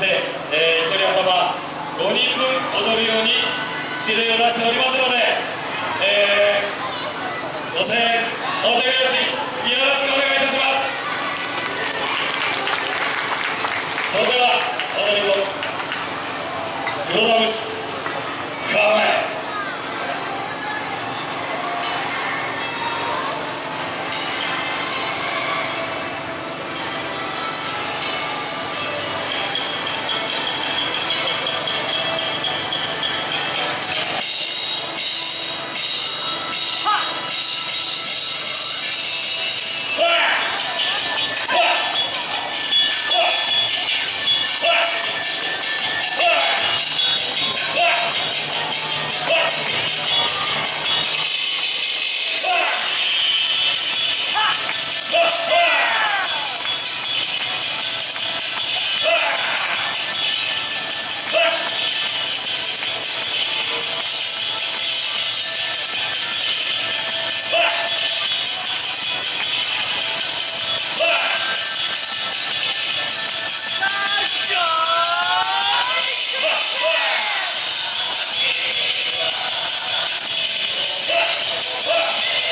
って、1人頭5人分踊るように指令を出しておりますので、ご声援お手拍子よろしくお願いいたします。それでは踊り子黒田節構え。た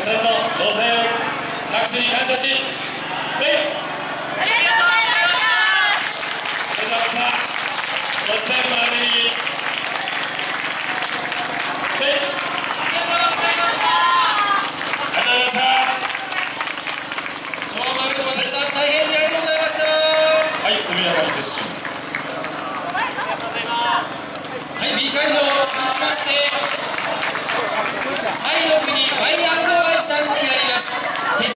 さんのご声援、拍手に感謝。です。はい、B 会場を続きまして、最後に